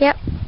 Yep.